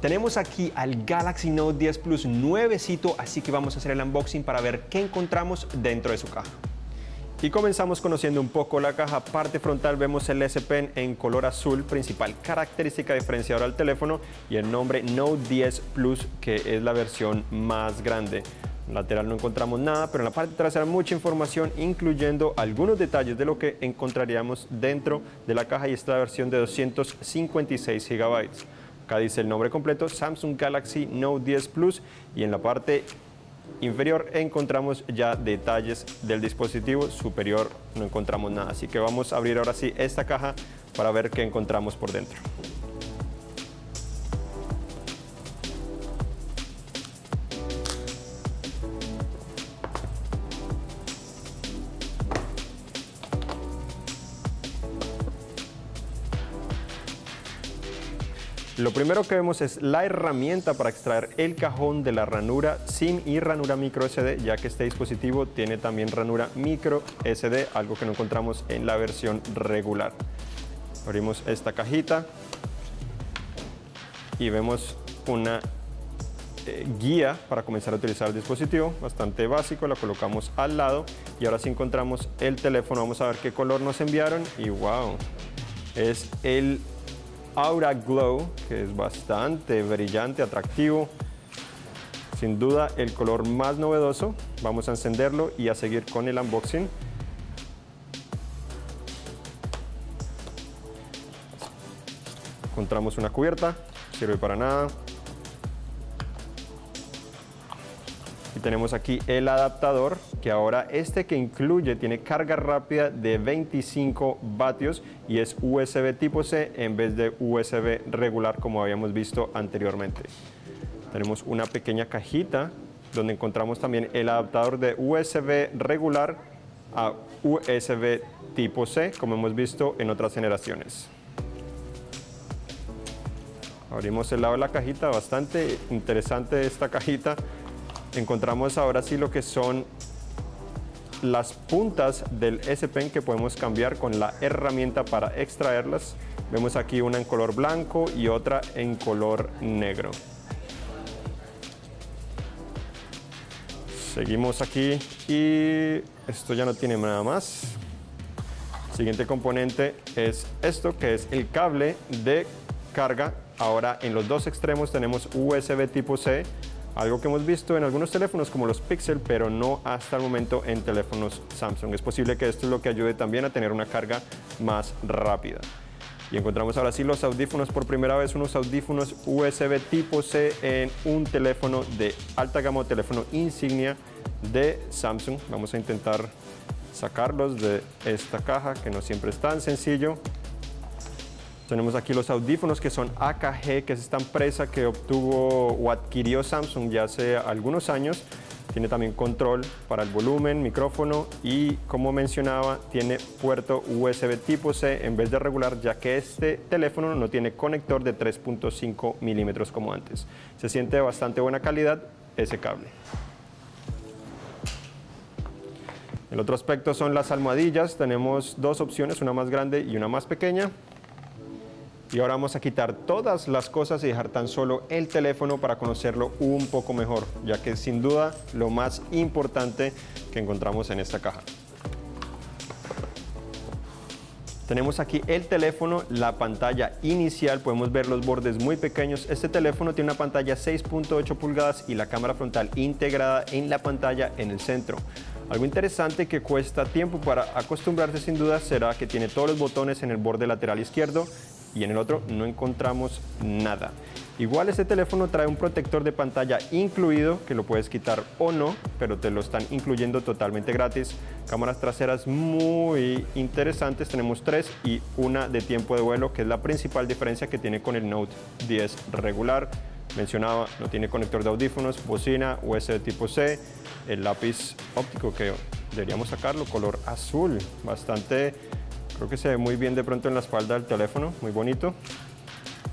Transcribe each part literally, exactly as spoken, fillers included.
Tenemos aquí al Galaxy Note diez Plus nuevecito, así que vamos a hacer el unboxing para ver qué encontramos dentro de su caja. Y comenzamos conociendo un poco la caja. Parte frontal vemos el S Pen en color azul, principal característica diferenciadora del teléfono, y el nombre Note diez Plus, que es la versión más grande. En la lateral no encontramos nada, pero en la parte trasera mucha información, incluyendo algunos detalles de lo que encontraríamos dentro de la caja, y esta versión de doscientos cincuenta y seis gigabytes. Acá dice el nombre completo, Samsung Galaxy Note diez Plus, y en la parte inferior encontramos ya detalles del dispositivo. Superior no encontramos nada, así que vamos a abrir ahora sí esta caja para ver qué encontramos por dentro. Lo primero que vemos es la herramienta para extraer el cajón de la ranura SIM y ranura microSD, ya que este dispositivo tiene también ranura microSD, algo que no encontramos en la versión regular. Abrimos esta cajita y vemos una eh, guía para comenzar a utilizar el dispositivo, bastante básico. La colocamos al lado y ahora sí encontramos el teléfono. Vamos a ver qué color nos enviaron y wow, es el Aura Glow, que es bastante brillante, atractivo, sin duda el color más novedoso. Vamos a encenderlo y a seguir con el unboxing. Encontramos una cubierta, no sirve para nada, y tenemos aquí el adaptador, que ahora este que incluye tiene carga rápida de veinticinco vatios y es U S B tipo C en vez de U S B regular como habíamos visto anteriormente. Tenemos una pequeña cajita donde encontramos también el adaptador de U S B regular a U S B tipo C, como hemos visto en otras generaciones. Abrimos el lado de la cajita, bastante interesante esta cajita. Encontramos ahora sí lo que son las puntas del S Pen, que podemos cambiar con la herramienta para extraerlas. Vemos aquí una en color blanco y otra en color negro. Seguimos aquí y esto ya no tiene nada más. El siguiente componente es esto, que es el cable de carga. Ahora en los dos extremos tenemos U S B tipo C, algo que hemos visto en algunos teléfonos como los Pixel, pero no hasta el momento en teléfonos Samsung. Es posible que esto es lo que ayude también a tener una carga más rápida. Y encontramos ahora sí los audífonos. Por primera vez unos audífonos U S B tipo C en un teléfono de alta gama o teléfono insignia de Samsung. Vamos a intentar sacarlos de esta caja, que no siempre es tan sencillo. Tenemos aquí los audífonos que son A K G, que es esta empresa que obtuvo o adquirió Samsung ya hace algunos años. Tiene también control para el volumen, micrófono, y como mencionaba, tiene puerto U S B tipo C en vez de regular, ya que este teléfono no tiene conector de tres punto cinco milímetros como antes. Se siente de bastante buena calidad ese cable. El otro aspecto son las almohadillas. Tenemos dos opciones, una más grande y una más pequeña. Y ahora vamos a quitar todas las cosas y dejar tan solo el teléfono para conocerlo un poco mejor, ya que es sin duda lo más importante que encontramos en esta caja. Tenemos aquí el teléfono, la pantalla inicial, podemos ver los bordes muy pequeños. Este teléfono tiene una pantalla seis punto ocho pulgadas y la cámara frontal integrada en la pantalla en el centro. Algo interesante que cuesta tiempo para acostumbrarse sin duda será que tiene todos los botones en el borde lateral izquierdo, y en el otro no encontramos nada. Igual este teléfono trae un protector de pantalla incluido, que lo puedes quitar o no, pero te lo están incluyendo totalmente gratis. Cámaras traseras muy interesantes, tenemos tres y una de tiempo de vuelo, que es la principal diferencia que tiene con el Note diez regular. Mencionaba, no tiene conector de audífonos, bocina, U S B tipo C, el lápiz óptico que deberíamos sacarlo, color azul, bastante. Creo que se ve muy bien de pronto en la espalda del teléfono, muy bonito.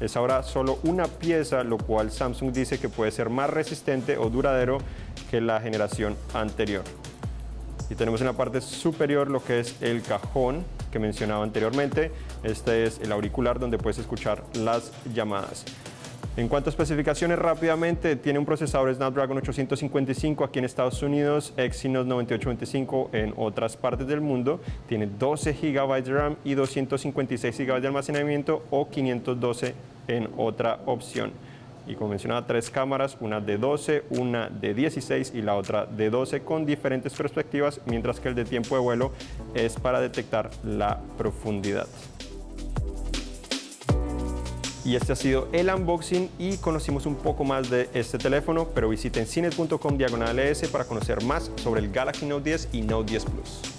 Es ahora solo una pieza, lo cual Samsung dice que puede ser más resistente o duradero que la generación anterior. Y tenemos en la parte superior lo que es el cajón que mencionaba anteriormente. Este es el auricular donde puedes escuchar las llamadas. En cuanto a especificaciones, rápidamente, tiene un procesador Snapdragon ochocientos cincuenta y cinco aquí en Estados Unidos, Exynos noventa y ocho veinticinco en otras partes del mundo. Tiene doce gigas de RAM y doscientos cincuenta y seis gigas de almacenamiento o quinientos doce en otra opción. Y como mencionaba, tres cámaras, una de doce, una de dieciséis y la otra de doce con diferentes perspectivas, mientras que el de tiempo de vuelo es para detectar la profundidad. Y este ha sido el unboxing y conocimos un poco más de este teléfono, pero visiten C net punto com diagonal E S para conocer más sobre el Galaxy Note diez y Note diez Plus.